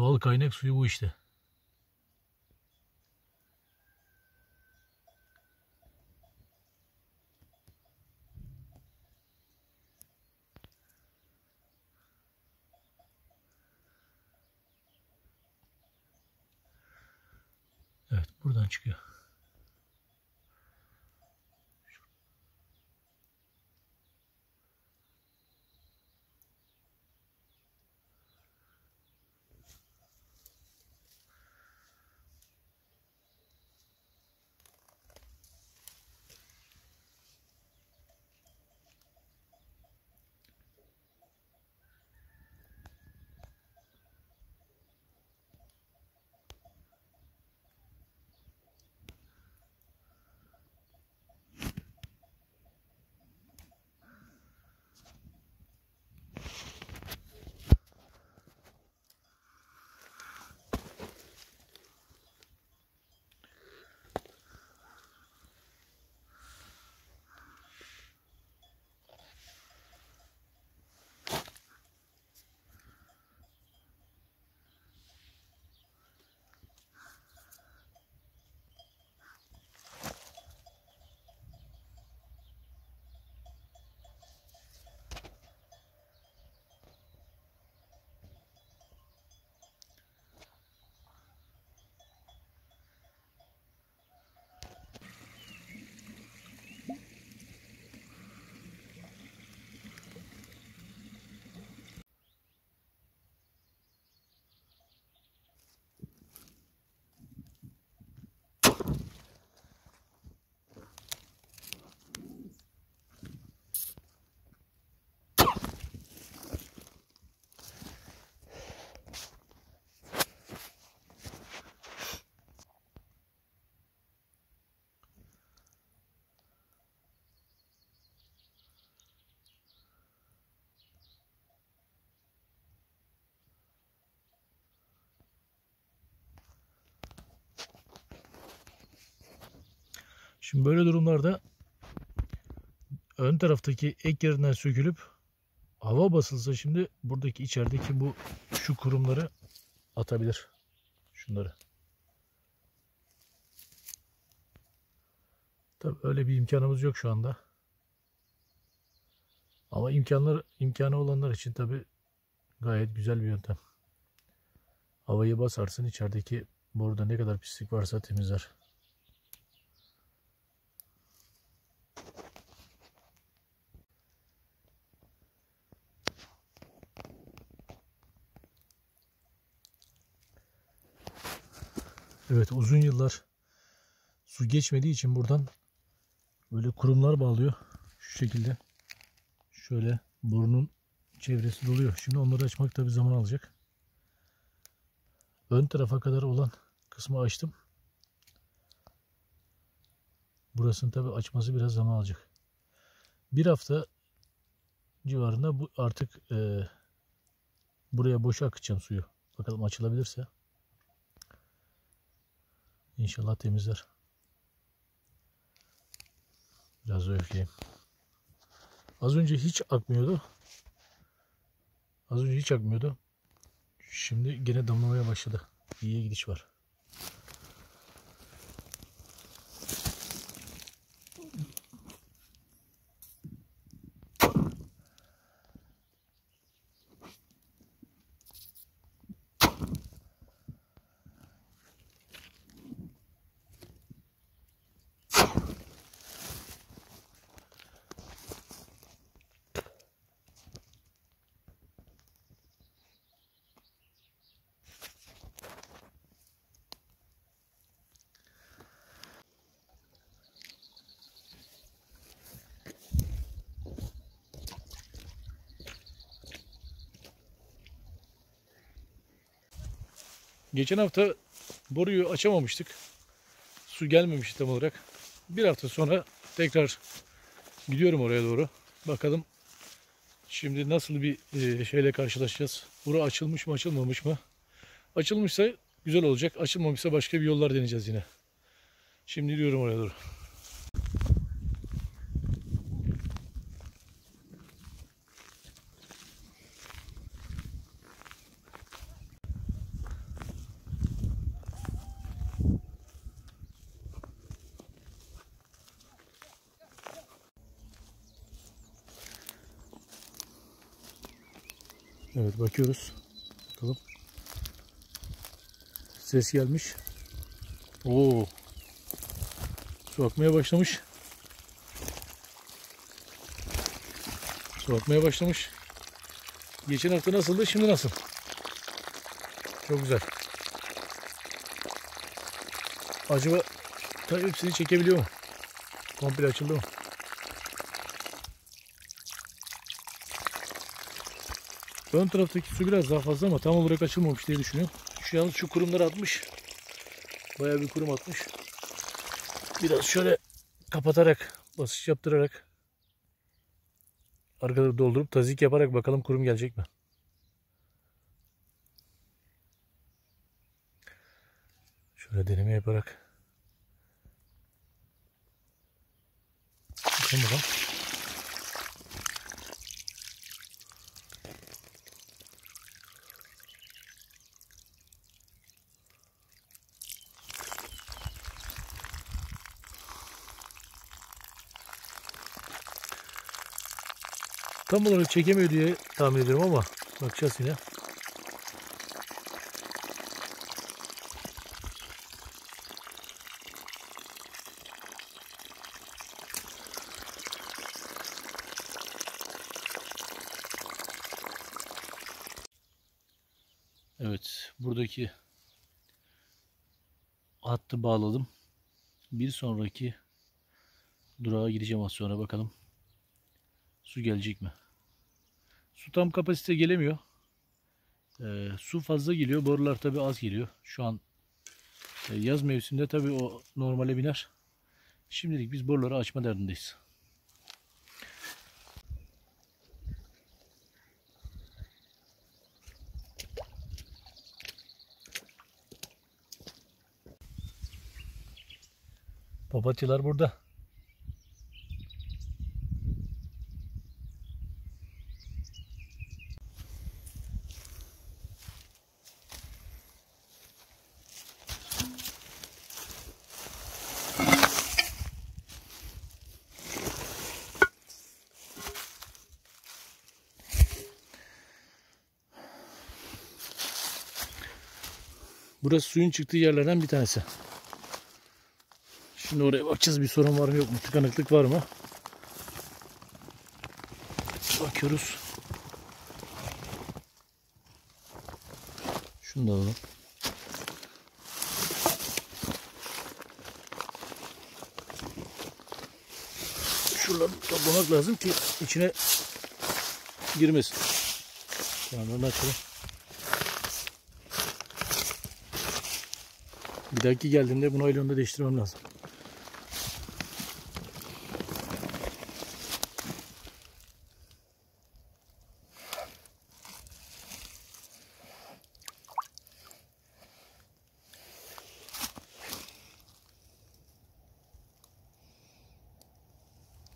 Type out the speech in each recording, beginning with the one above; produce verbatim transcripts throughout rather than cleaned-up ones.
Doğal kaynak suyu bu işte. Evet, buradan çıkıyor. Şimdi böyle durumlarda ön taraftaki ek yerinden sökülüp hava basılsa şimdi buradaki içerideki bu şu kurumları atabilir. Şunları. Tabii öyle bir imkanımız yok şu anda. Ama imkanlar imkanı olanlar için tabii gayet güzel bir yöntem. Havayı basarsın, içerideki boruda ne kadar pislik varsa temizler. Evet, uzun yıllar su geçmediği için buradan böyle kurumlar bağlıyor. Şu şekilde şöyle borunun çevresi doluyor. Şimdi onları açmak tabi zaman alacak. Ön tarafa kadar olan kısmı açtım. Burasını tabi açması biraz zaman alacak. Bir hafta civarında bu artık e, buraya boşa akıtacağım suyu. Bakalım açılabilirse. İnşallah temizler. Biraz öfleyeyim. Az önce hiç akmıyordu. Az önce hiç akmıyordu. Şimdi gene damlamaya başladı. İyiye gidiş var. Geçen hafta boruyu açamamıştık. Su gelmemişti tam olarak. Bir hafta sonra tekrar gidiyorum oraya doğru. Bakalım şimdi nasıl bir şeyle karşılaşacağız. Boru açılmış mı, açılmamış mı? Açılmışsa güzel olacak. Açılmamışsa başka bir yollar deneyeceğiz yine. Şimdi gidiyorum oraya doğru. Evet, bakıyoruz. Bakalım. Ses gelmiş. Oo. Su akmaya başlamış. Su akmaya başlamış. Geçen hafta nasıldı, şimdi nasıl? Çok güzel. Acaba tabii hepsini çekebiliyor mu? Komple açıldı mı? Ön taraftaki su biraz daha fazla ama tam olarak açılmamış diye düşünüyorum. Şu yalnız şu kurumları atmış. Bayağı bir kurum atmış. Biraz şöyle kapatarak, basış yaptırarak, arkaları doldurup tazik yaparak bakalım kurum gelecek mi? Şöyle deneme yaparak. Bakalım bakalım. Tam olarak çekemiyor diye tahmin ediyorum ama bakacağız yine. Evet, buradaki hattı bağladım. Bir sonraki durağa gideceğim az sonra, bakalım. Su gelecek mi? Su tam kapasite gelemiyor. E, su fazla geliyor. Borular tabi az geliyor. Şu an e, yaz mevsiminde tabi o normale biner. Şimdilik biz boruları açma derdindeyiz. Papatyalar burada. Burası suyun çıktığı yerlerden bir tanesi. Şimdi oraya bakacağız, bir sorun var mı yok mu, tıkanıklık var mı? Bakıyoruz. Şunu da alalım. Şuraları toplamak lazım ki içine girmesin. Kenarlarını açalım. Bir dahaki geldiğimde bunu aylonda değiştirmem lazım.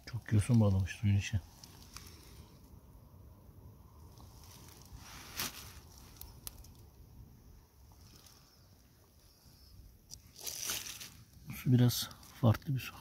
Çok yosun bağlamış suyun içine. Biraz farklı bir su.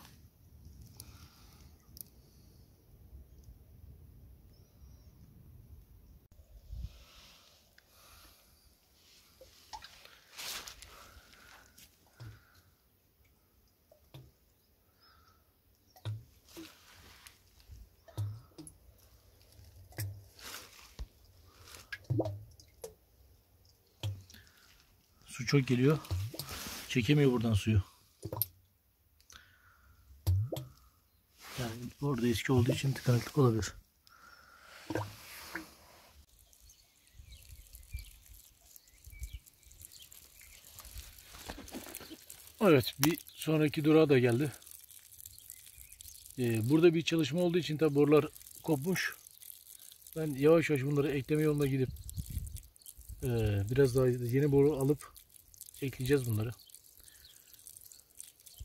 Su çok geliyor. Çekemiyor buradan suyu. Orada eski olduğu için tıkanıklık olabilir. Evet, bir sonraki durağa da geldi. Ee, burada bir çalışma olduğu için tabi borular kopmuş. Ben yavaş yavaş bunları ekleme yoluna gidip e, biraz daha yeni boru alıp ekleyeceğiz bunları.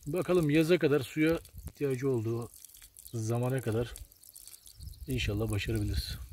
Bakalım yaza kadar suya ihtiyacı olduğu zamana kadar inşallah başarabiliriz.